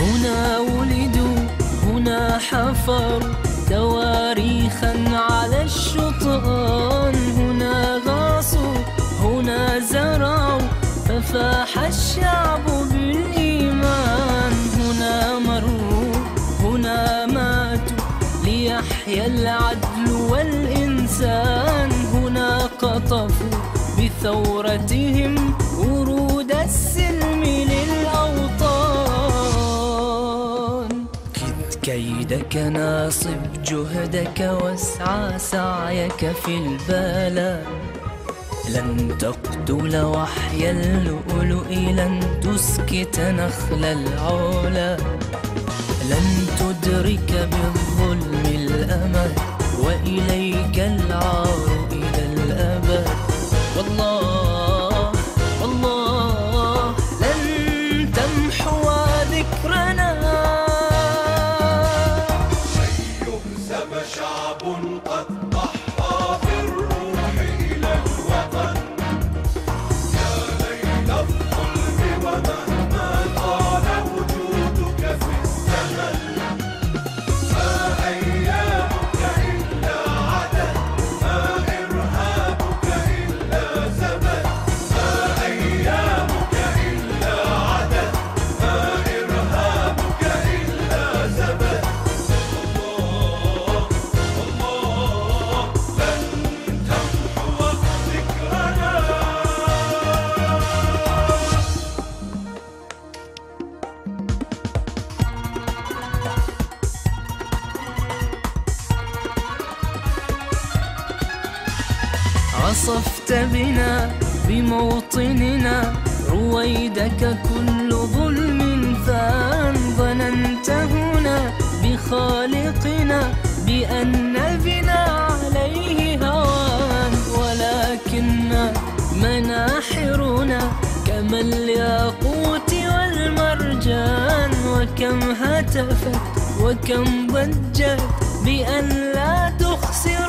هنا ولدوا هنا حفروا تواريخا على الشطآن، هنا غاصوا هنا زرعوا ففاح الشعب بالإيمان، هنا مروا هنا ماتوا ليحيا العدل والإنسان، هنا قطفوا بثورتهم ورود السلم للأوطان. كيدك ناصب جهدك واسعى سعيك في البلاء، لن تقتل وحي اللؤلؤ لن تسكت نخل العلا، لن تدرك بالظلم الأمل وإليك العار إلى الأبد. والله والله لن تمحو ذكرنا، شعب قد ضحى بالروح إلى الوطن، يا ليل الظلم ومهما طال وجودك في الزمن، ما أيامك إلا عدد، ما إرهابك إلا زمن، ما أيامك إلا عدد، ما إرهابك إلا زمن. عصفت بنا بموطننا رويدك كل ظلم فان، ظننت هنا بخالقنا بأن بنا عليه هوان، ولكن مناحرنا كما الياقوت والمرجان، وكم هتفت وكم ضجت بأن لا تخسر